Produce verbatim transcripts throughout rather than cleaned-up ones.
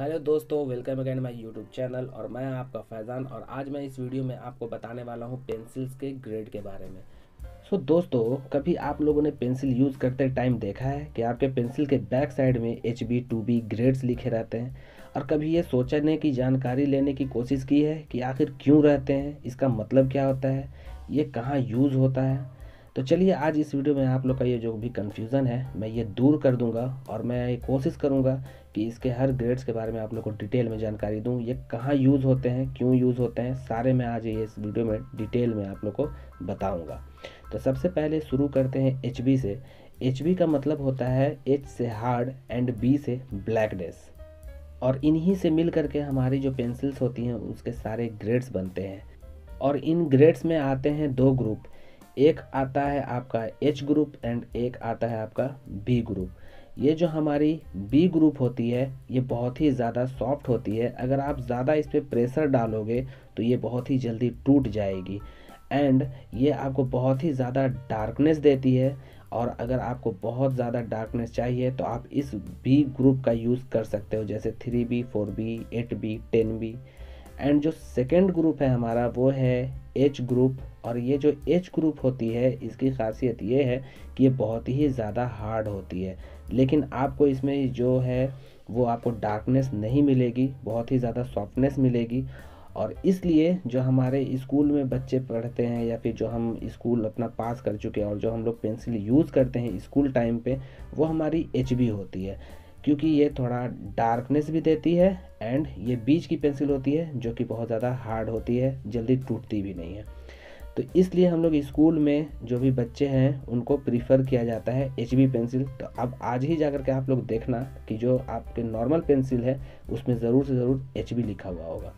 Hello दोस्तों, welcome again my YouTube channel और मैं आपका फैज़ान। और आज मैं इस वीडियो में आपको बताने वाला हूं पेंसिल्स के ग्रेड के बारे में। सो so, दोस्तों, कभी आप लोगों ने पेंसिल यूज़ करते टाइम देखा है कि आपके पेंसिल के बैक साइड में H B two B grades लिखे रहते हैं, और कभी ये सोचने की जानकारी लेने की कोशिश की है कि आखिर क्यों रहते हैं, इसका मतलब क्या होता है, ये कहाँ यूज़ होता है। तो चलिए आज इस वीडियो में आप लोग का ये जो भी कन्फ्यूज़न है मैं ये दूर कर दूंगा, और मैं कोशिश करूंगा कि इसके हर ग्रेड्स के बारे में आप लोग को डिटेल में जानकारी दूं। ये कहाँ यूज़ होते हैं, क्यों यूज़ होते हैं, सारे मैं आज ये इस वीडियो में डिटेल में आप लोग को बताऊंगा। तो सबसे पहले शुरू करते हैं एच बी से। एच बी का मतलब होता है एच से हार्ड एंड बी से ब्लैकनेस, और इन्हीं से मिल करके हमारी जो पेंसिल्स होती हैं उसके सारे ग्रेड्स बनते हैं। और इन ग्रेड्स में आते हैं दो ग्रुप, एक आता है आपका H ग्रुप एंड एक आता है आपका B ग्रुप। ये जो हमारी B ग्रुप होती है ये बहुत ही ज़्यादा सॉफ्ट होती है, अगर आप ज़्यादा इस पर प्रेशर डालोगे तो ये बहुत ही जल्दी टूट जाएगी, एंड ये आपको बहुत ही ज़्यादा डार्कनेस देती है। और अगर आपको बहुत ज़्यादा डार्कनेस चाहिए तो आप इस B ग्रुप का यूज़ कर सकते हो, जैसे three B, four B, eight B, ten B. And जो सेकेंड ग्रुप है हमारा वो है H ग्रुप, और ये जो H ग्रुप होती है इसकी खासियत ये है कि ये बहुत ही ज़्यादा हार्ड होती है, लेकिन आपको इसमें जो है वो आपको डार्कनेस नहीं मिलेगी, बहुत ही ज़्यादा सॉफ्टनेस मिलेगी। और इसलिए जो हमारे स्कूल में बच्चे पढ़ते हैं या फिर जो हम स्कूल अपना पास कर चुके हैं और जो हम लोग पेंसिल यूज़ करते हैं स्कूल टाइम पे, वो हमारी एच बी होती है, क्योंकि ये थोड़ा डार्कनेस भी देती है एंड ये बीच की पेंसिल होती है जो कि बहुत ज़्यादा हार्ड होती है, जल्दी टूटती भी नहीं है। तो इसलिए हम लोग स्कूल में जो भी बच्चे हैं उनको प्रीफर किया जाता है एच बी पेंसिल। तो अब आज ही जा कर के आप लोग देखना कि जो आपके नॉर्मल पेंसिल है उसमें ज़रूर से ज़रूर एच बी लिखा हुआ होगा।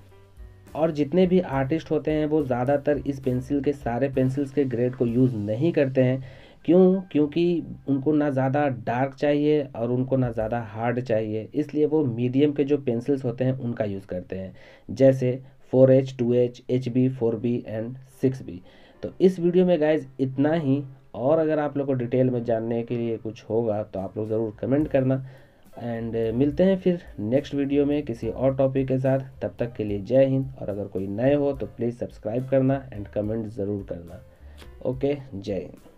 और जितने भी आर्टिस्ट होते हैं वो ज़्यादातर इस पेंसिल के सारे पेंसिल्स के ग्रेड को यूज़ नहीं करते हैं। क्यों? क्योंकि उनको ना ज़्यादा डार्क चाहिए और उनको ना ज़्यादा हार्ड चाहिए, इसलिए वो मीडियम के जो पेंसिल्स होते हैं उनका यूज़ करते हैं, जैसे four H, two H, H B, four B and six B. तो इस वीडियो में गाइज इतना ही, और अगर आप लोग को डिटेल में जानने के लिए कुछ होगा तो आप लोग ज़रूर कमेंट करना। एंड मिलते हैं फिर नेक्स्ट वीडियो में किसी और टॉपिक के साथ। तब तक के लिए जय हिंद, और अगर कोई नए हो तो प्लीज़ सब्सक्राइब करना एंड कमेंट ज़रूर करना। ओके, जय हिंद।